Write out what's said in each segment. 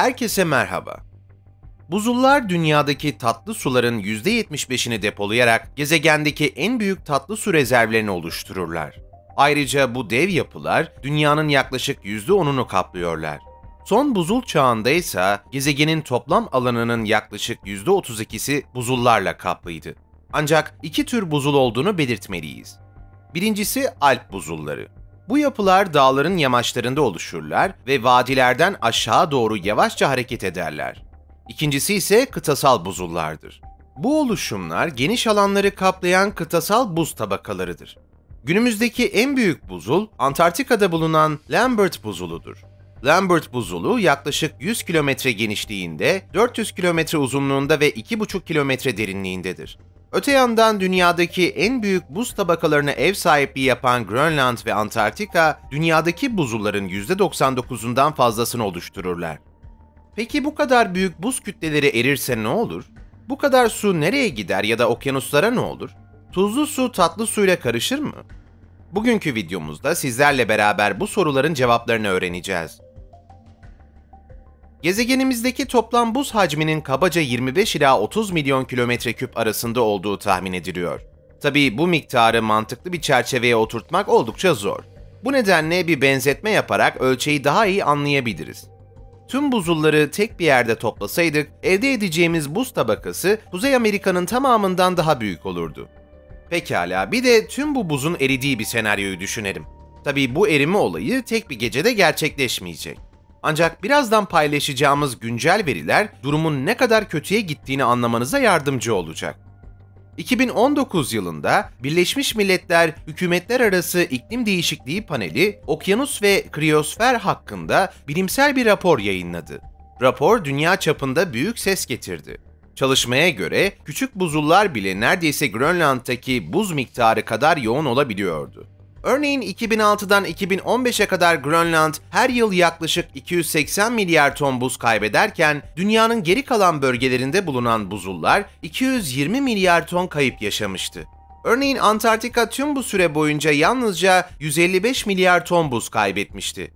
Herkese merhaba. Buzullar dünyadaki tatlı suların %75'ini depolayarak gezegendeki en büyük tatlı su rezervlerini oluştururlar. Ayrıca bu dev yapılar dünyanın yaklaşık %10'unu kaplıyorlar. Son buzul çağında ise gezegenin toplam alanının yaklaşık %32'si buzullarla kaplıydı. Ancak iki tür buzul olduğunu belirtmeliyiz. Birincisi Alp buzulları. Bu yapılar dağların yamaçlarında oluşurlar ve vadilerden aşağı doğru yavaşça hareket ederler. İkincisi ise kıtasal buzullardır. Bu oluşumlar geniş alanları kaplayan kıtasal buz tabakalarıdır. Günümüzdeki en büyük buzul Antarktika'da bulunan Lambert buzuludur. Lambert buzulu yaklaşık 100 kilometre genişliğinde, 400 kilometre uzunluğunda ve 2,5 kilometre derinliğindedir. Öte yandan dünyadaki en büyük buz tabakalarına ev sahipliği yapan Grönland ve Antarktika, dünyadaki buzulların %99'undan fazlasını oluştururlar. Peki bu kadar büyük buz kütleleri erirse ne olur? Bu kadar su nereye gider ya da okyanuslara ne olur? Tuzlu su tatlı suyla karışır mı? Bugünkü videomuzda sizlerle beraber bu soruların cevaplarını öğreneceğiz. Gezegenimizdeki toplam buz hacminin kabaca 25 ila 30 milyon kilometre küp arasında olduğu tahmin ediliyor. Tabii bu miktarı mantıklı bir çerçeveye oturtmak oldukça zor. Bu nedenle bir benzetme yaparak ölçeği daha iyi anlayabiliriz. Tüm buzulları tek bir yerde toplasaydık, elde edeceğimiz buz tabakası Kuzey Amerika'nın tamamından daha büyük olurdu. Pekala, bir de tüm bu buzun eridiği bir senaryoyu düşünelim. Tabii bu erime olayı tek bir gecede gerçekleşmeyecek. Ancak birazdan paylaşacağımız güncel veriler durumun ne kadar kötüye gittiğini anlamanıza yardımcı olacak. 2019 yılında Birleşmiş Milletler-Hükümetler Arası İklim Değişikliği Paneli, okyanus ve kriyosfer hakkında bilimsel bir rapor yayınladı. Rapor dünya çapında büyük ses getirdi. Çalışmaya göre küçük buzullar bile neredeyse Grönland'daki buz miktarı kadar yoğun olabiliyordu. Örneğin 2006'dan 2015'e kadar Grönland her yıl yaklaşık 280 milyar ton buz kaybederken, dünyanın geri kalan bölgelerinde bulunan buzullar 220 milyar ton kayıp yaşamıştı. Örneğin Antarktika tüm bu süre boyunca yalnızca 155 milyar ton buz kaybetmişti.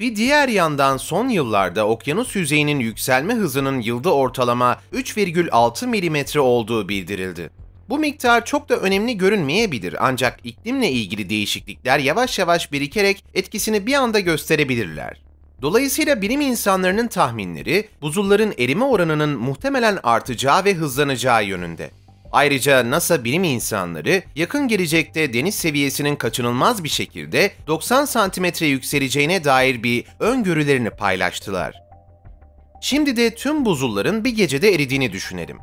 Bir diğer yandan son yıllarda okyanus yüzeyinin yükselme hızının yılda ortalama 3,6 milimetre olduğu bildirildi. Bu miktar çok da önemli görünmeyebilir ancak iklimle ilgili değişiklikler yavaş yavaş birikerek etkisini bir anda gösterebilirler. Dolayısıyla bilim insanlarının tahminleri buzulların erime oranının muhtemelen artacağı ve hızlanacağı yönünde. Ayrıca NASA bilim insanları yakın gelecekte deniz seviyesinin kaçınılmaz bir şekilde 90 santimetre yükseleceğine dair bir öngörülerini paylaştılar. Şimdi de tüm buzulların bir gecede eridiğini düşünelim.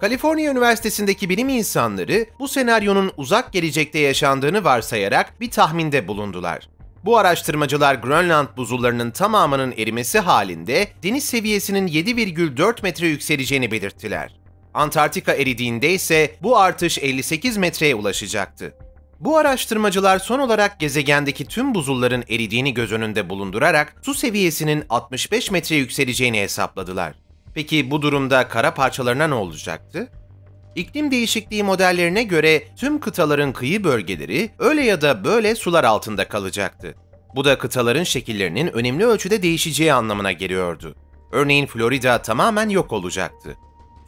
Kaliforniya Üniversitesi'ndeki bilim insanları bu senaryonun uzak gelecekte yaşandığını varsayarak bir tahminde bulundular. Bu araştırmacılar Grönland buzullarının tamamının erimesi halinde deniz seviyesinin 7,4 metre yükseleceğini belirttiler. Antarktika eridiğinde ise bu artış 58 metreye ulaşacaktı. Bu araştırmacılar son olarak gezegendeki tüm buzulların eridiğini göz önünde bulundurarak su seviyesinin 65 metre yükseleceğini hesapladılar. Peki bu durumda kara parçalarına ne olacaktı? İklim değişikliği modellerine göre tüm kıtaların kıyı bölgeleri öyle ya da böyle sular altında kalacaktı. Bu da kıtaların şekillerinin önemli ölçüde değişeceği anlamına geliyordu. Örneğin Florida tamamen yok olacaktı.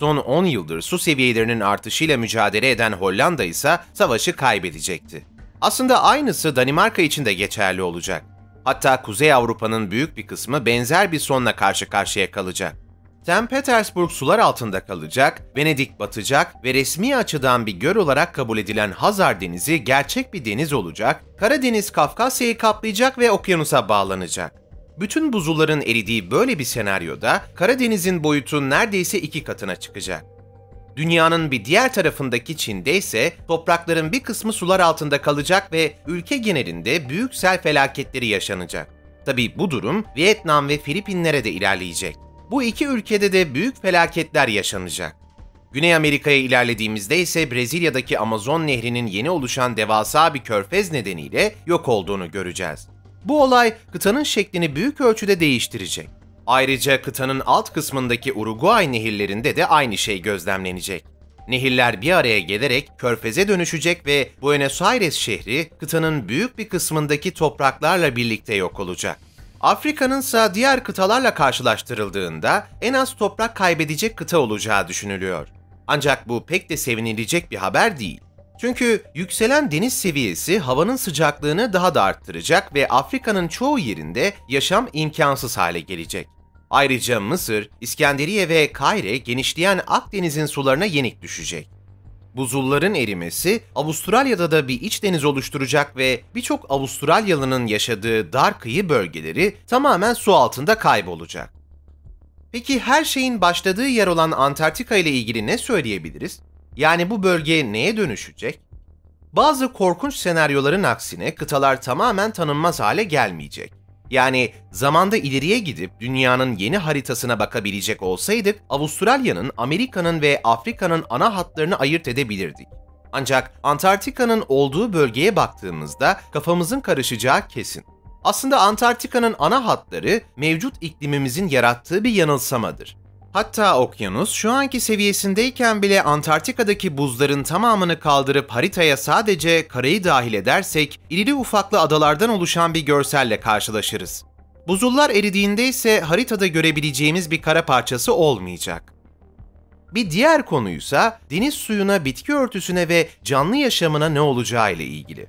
Son 10 yıldır su seviyelerinin artışıyla mücadele eden Hollanda ise savaşı kaybedecekti. Aslında aynısı Danimarka için de geçerli olacak. Hatta Kuzey Avrupa'nın büyük bir kısmı benzer bir sonla karşı karşıya kalacak. St. Petersburg sular altında kalacak, Venedik batacak ve resmi açıdan bir göl olarak kabul edilen Hazar Denizi gerçek bir deniz olacak, Karadeniz Kafkasya'yı kaplayacak ve okyanusa bağlanacak. Bütün buzulların eridiği böyle bir senaryoda Karadeniz'in boyutu neredeyse 2 katına çıkacak. Dünyanın bir diğer tarafındaki Çin'de ise toprakların bir kısmı sular altında kalacak ve ülke genelinde büyük sel felaketleri yaşanacak. Tabii bu durum Vietnam ve Filipinlere de ilerleyecek. Bu iki ülkede de büyük felaketler yaşanacak. Güney Amerika'ya ilerlediğimizde ise Brezilya'daki Amazon Nehri'nin yeni oluşan devasa bir körfez nedeniyle yok olduğunu göreceğiz. Bu olay kıtanın şeklini büyük ölçüde değiştirecek. Ayrıca kıtanın alt kısmındaki Uruguay nehirlerinde de aynı şey gözlemlenecek. Nehirler bir araya gelerek körfeze dönüşecek ve Buenos Aires şehri kıtanın büyük bir kısmındaki topraklarla birlikte yok olacak. Afrika'nınsa diğer kıtalarla karşılaştırıldığında en az toprak kaybedecek kıta olacağı düşünülüyor. Ancak bu pek de sevinilecek bir haber değil. Çünkü yükselen deniz seviyesi havanın sıcaklığını daha da arttıracak ve Afrika'nın çoğu yerinde yaşam imkansız hale gelecek. Ayrıca Mısır, İskenderiye ve Kahire genişleyen Akdeniz'in sularına yenik düşecek. Buzulların erimesi Avustralya'da da bir iç deniz oluşturacak ve birçok Avustralyalı'nın yaşadığı dar kıyı bölgeleri tamamen su altında kaybolacak. Peki her şeyin başladığı yer olan Antarktika ile ilgili ne söyleyebiliriz? Yani bu bölge neye dönüşecek? Bazı korkunç senaryoların aksine kıtalar tamamen tanınmaz hale gelmeyecek. Yani zamanda ileriye gidip dünyanın yeni haritasına bakabilecek olsaydık, Avustralya'nın, Amerika'nın ve Afrika'nın ana hatlarını ayırt edebilirdik. Ancak Antarktika'nın olduğu bölgeye baktığımızda kafamızın karışacağı kesin. Aslında Antarktika'nın ana hatları mevcut iklimimizin yarattığı bir yanılsamadır. Hatta okyanus şu anki seviyesindeyken bile Antarktika'daki buzların tamamını kaldırıp haritaya sadece karayı dahil edersek irili ufaklı adalardan oluşan bir görselle karşılaşırız. Buzullar eridiğinde ise haritada görebileceğimiz bir kara parçası olmayacak. Bir diğer konuysa deniz suyuna, bitki örtüsüne ve canlı yaşamına ne olacağı ile ilgili.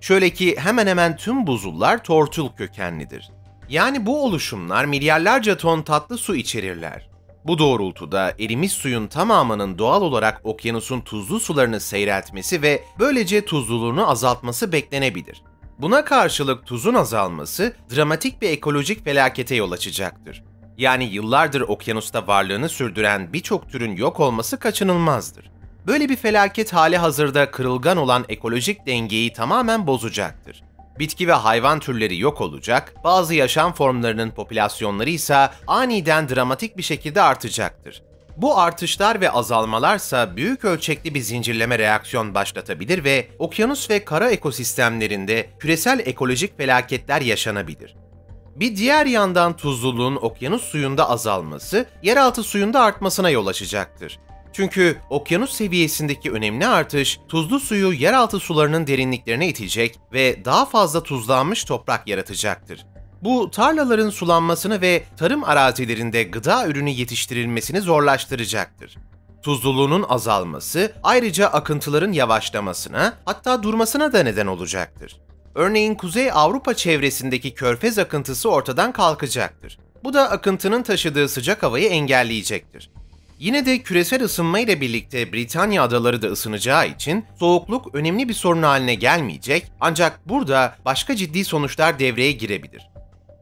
Şöyle ki hemen hemen tüm buzullar tortul kökenlidir. Yani bu oluşumlar milyarlarca ton tatlı su içerirler. Bu doğrultuda erimiş suyun tamamının doğal olarak okyanusun tuzlu sularını seyreltmesi ve böylece tuzluluğunu azaltması beklenebilir. Buna karşılık tuzun azalması dramatik bir ekolojik felakete yol açacaktır. Yani yıllardır okyanusta varlığını sürdüren birçok türün yok olması kaçınılmazdır. Böyle bir felaket halihazırda kırılgan olan ekolojik dengeyi tamamen bozacaktır. Bitki ve hayvan türleri yok olacak, bazı yaşam formlarının popülasyonları ise aniden dramatik bir şekilde artacaktır. Bu artışlar ve azalmalarsa büyük ölçekli bir zincirleme reaksiyon başlatabilir ve okyanus ve kara ekosistemlerinde küresel ekolojik felaketler yaşanabilir. Bir diğer yandan tuzluluğun okyanus suyunda azalması, yeraltı suyunda artmasına yol açacaktır. Çünkü okyanus seviyesindeki önemli artış, tuzlu suyu yeraltı sularının derinliklerine itecek ve daha fazla tuzlanmış toprak yaratacaktır. Bu, tarlaların sulanmasını ve tarım arazilerinde gıda ürünü yetiştirilmesini zorlaştıracaktır. Tuzluluğunun azalması, ayrıca akıntıların yavaşlamasına, hatta durmasına da neden olacaktır. Örneğin Kuzey Avrupa çevresindeki körfez akıntısı ortadan kalkacaktır. Bu da akıntının taşıdığı sıcak havayı engelleyecektir. Yine de küresel ısınma ile birlikte Britanya adaları da ısınacağı için soğukluk önemli bir sorun haline gelmeyecek, ancak burada başka ciddi sonuçlar devreye girebilir.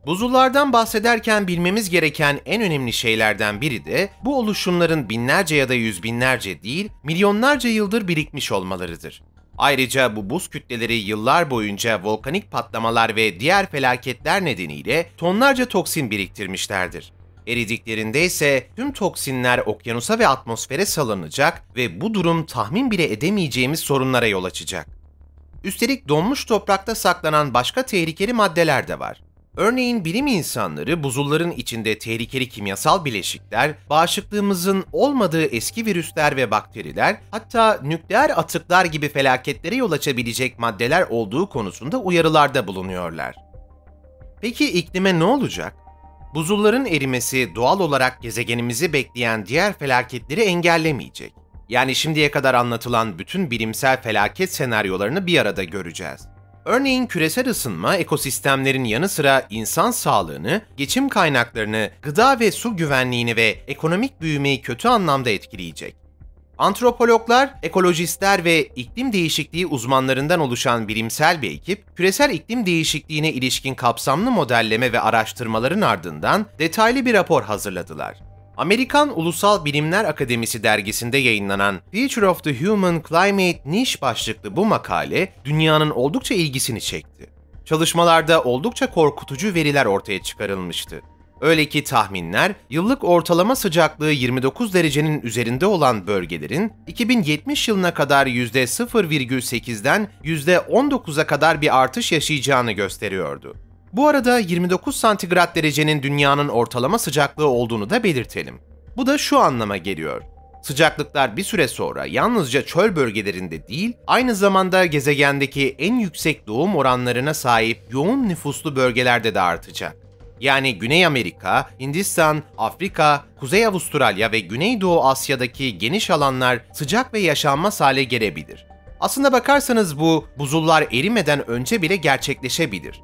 Buzullardan bahsederken bilmemiz gereken en önemli şeylerden biri de bu oluşumların binlerce ya da yüz binlerce değil, milyonlarca yıldır birikmiş olmalarıdır. Ayrıca bu buz kütleleri yıllar boyunca volkanik patlamalar ve diğer felaketler nedeniyle tonlarca toksin biriktirmişlerdir. Eridiklerinde ise tüm toksinler okyanusa ve atmosfere salınacak ve bu durum tahmin bile edemeyeceğimiz sorunlara yol açacak. Üstelik donmuş toprakta saklanan başka tehlikeli maddeler de var. Örneğin bilim insanları buzulların içinde tehlikeli kimyasal bileşikler, bağışıklığımızın olmadığı eski virüsler ve bakteriler, hatta nükleer atıklar gibi felaketlere yol açabilecek maddeler olduğu konusunda uyarılarda bulunuyorlar. Peki iklime ne olacak? Buzulların erimesi doğal olarak gezegenimizi bekleyen diğer felaketleri engellemeyecek. Yani şimdiye kadar anlatılan bütün bilimsel felaket senaryolarını bir arada göreceğiz. Örneğin küresel ısınma ekosistemlerin yanı sıra insan sağlığını, geçim kaynaklarını, gıda ve su güvenliğini ve ekonomik büyümeyi kötü anlamda etkileyecek. Antropologlar, ekolojistler ve iklim değişikliği uzmanlarından oluşan bilimsel bir ekip, küresel iklim değişikliğine ilişkin kapsamlı modelleme ve araştırmaların ardından detaylı bir rapor hazırladılar. Amerikan Ulusal Bilimler Akademisi dergisinde yayınlanan Future of the Human Climate Niche başlıklı bu makale, dünyanın oldukça ilgisini çekti. Çalışmalarda oldukça korkutucu veriler ortaya çıkarılmıştı. Öyle ki tahminler, yıllık ortalama sıcaklığı 29 derecenin üzerinde olan bölgelerin 2070 yılına kadar %0,8'den %19'a kadar bir artış yaşayacağını gösteriyordu. Bu arada 29 santigrat derecenin dünyanın ortalama sıcaklığı olduğunu da belirtelim. Bu da şu anlama geliyor. Sıcaklıklar bir süre sonra yalnızca çöl bölgelerinde değil, aynı zamanda gezegendeki en yüksek doğum oranlarına sahip yoğun nüfuslu bölgelerde de artacak. Yani Güney Amerika, Hindistan, Afrika, Kuzey Avustralya ve Güneydoğu Asya'daki geniş alanlar sıcak ve yaşanmaz hale gelebilir. Aslına bakarsanız bu, buzullar erimeden önce bile gerçekleşebilir.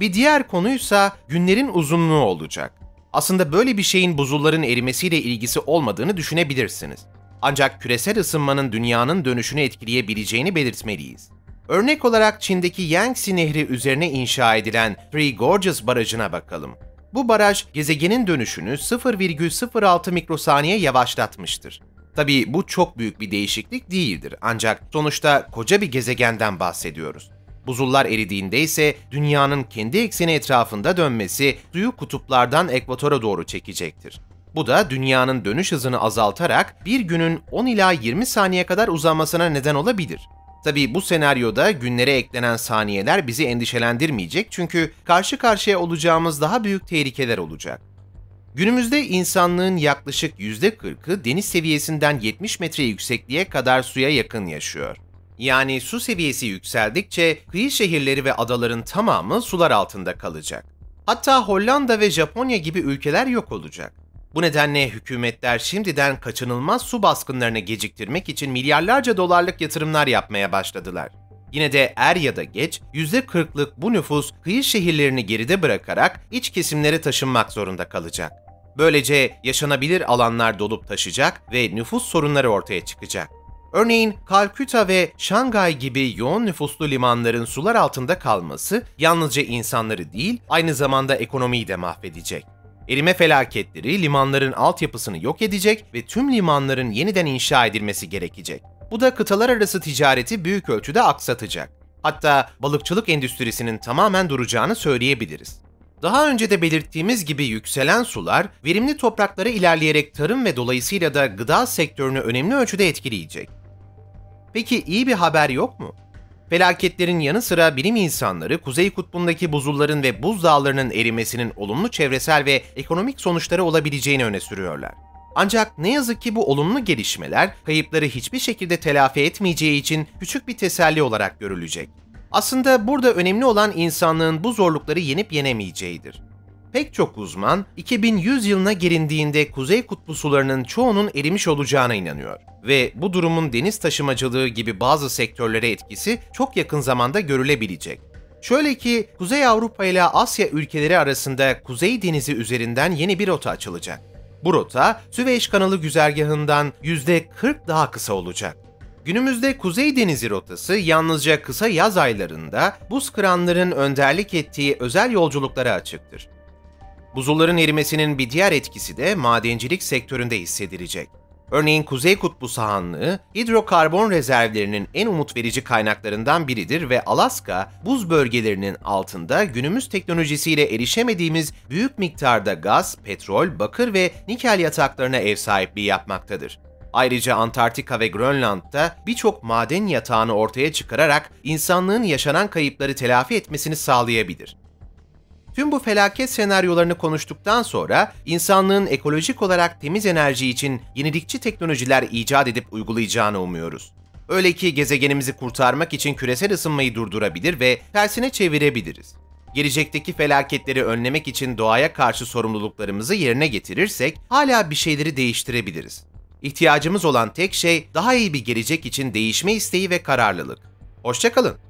Bir diğer konuysa günlerin uzunluğu olacak. Aslında böyle bir şeyin buzulların erimesiyle ilgisi olmadığını düşünebilirsiniz. Ancak küresel ısınmanın dünyanın dönüşünü etkileyebileceğini belirtmeliyiz. Örnek olarak Çin'deki Yangtze Nehri üzerine inşa edilen Three Gorges Barajı'na bakalım. Bu baraj gezegenin dönüşünü 0,06 mikrosaniye yavaşlatmıştır. Tabii bu çok büyük bir değişiklik değildir ancak sonuçta koca bir gezegenden bahsediyoruz. Buzullar eridiğinde ise dünyanın kendi ekseni etrafında dönmesi suyu kutuplardan ekvatora doğru çekecektir. Bu da dünyanın dönüş hızını azaltarak bir günün 10 ila 20 saniye kadar uzamasına neden olabilir. Tabii bu senaryoda günlere eklenen saniyeler bizi endişelendirmeyecek çünkü karşı karşıya olacağımız daha büyük tehlikeler olacak. Günümüzde insanlığın yaklaşık %40'ı deniz seviyesinden 70 metre yüksekliğe kadar suya yakın yaşıyor. Yani su seviyesi yükseldikçe kıyı şehirleri ve adaların tamamı sular altında kalacak. Hatta Hollanda ve Japonya gibi ülkeler yok olacak. Bu nedenle hükümetler şimdiden kaçınılmaz su baskınlarını geciktirmek için milyarlarca dolarlık yatırımlar yapmaya başladılar. Yine de er ya da geç %40'lık bu nüfus kıyı şehirlerini geride bırakarak iç kesimlere taşınmak zorunda kalacak. Böylece yaşanabilir alanlar dolup taşacak ve nüfus sorunları ortaya çıkacak. Örneğin Kalküta ve Şangay gibi yoğun nüfuslu limanların sular altında kalması yalnızca insanları değil, aynı zamanda ekonomiyi de mahvedecek. Erime felaketleri limanların altyapısını yok edecek ve tüm limanların yeniden inşa edilmesi gerekecek. Bu da kıtalar arası ticareti büyük ölçüde aksatacak. Hatta balıkçılık endüstrisinin tamamen duracağını söyleyebiliriz. Daha önce de belirttiğimiz gibi yükselen sular, verimli topraklara ilerleyerek tarım ve dolayısıyla da gıda sektörünü önemli ölçüde etkileyecek. Peki iyi bir haber yok mu? Felaketlerin yanı sıra bilim insanları Kuzey Kutbu'ndaki buzulların ve buzdağlarının erimesinin olumlu çevresel ve ekonomik sonuçları olabileceğini öne sürüyorlar. Ancak ne yazık ki bu olumlu gelişmeler kayıpları hiçbir şekilde telafi etmeyeceği için küçük bir teselli olarak görülecek. Aslında burada önemli olan insanlığın bu zorlukları yenip yenemeyeceğidir. Pek çok uzman 2100 yılına gelindiğinde Kuzey Kutbu sularının çoğunun erimiş olacağına inanıyor ve bu durumun deniz taşımacılığı gibi bazı sektörlere etkisi çok yakın zamanda görülebilecek. Şöyle ki Kuzey Avrupa ile Asya ülkeleri arasında Kuzey Denizi üzerinden yeni bir rota açılacak. Bu rota Süveyş Kanalı güzergahından %40 daha kısa olacak. Günümüzde Kuzey Denizi rotası yalnızca kısa yaz aylarında buz kıranların önderlik ettiği özel yolculuklara açıktır. Buzulların erimesinin bir diğer etkisi de madencilik sektöründe hissedilecek. Örneğin Kuzey Kutbu sahanlığı, hidrokarbon rezervlerinin en umut verici kaynaklarından biridir ve Alaska, buz bölgelerinin altında günümüz teknolojisiyle erişemediğimiz büyük miktarda gaz, petrol, bakır ve nikel yataklarına ev sahipliği yapmaktadır. Ayrıca Antarktika ve Grönland'da birçok maden yatağını ortaya çıkararak insanlığın yaşanan kayıpları telafi etmesini sağlayabilir. Tüm bu felaket senaryolarını konuştuktan sonra insanlığın ekolojik olarak temiz enerji için yenilikçi teknolojiler icat edip uygulayacağını umuyoruz. Öyle ki gezegenimizi kurtarmak için küresel ısınmayı durdurabilir ve tersine çevirebiliriz. Gelecekteki felaketleri önlemek için doğaya karşı sorumluluklarımızı yerine getirirsek hala bir şeyleri değiştirebiliriz. İhtiyacımız olan tek şey daha iyi bir gelecek için değişme isteği ve kararlılık. Hoşça kalın.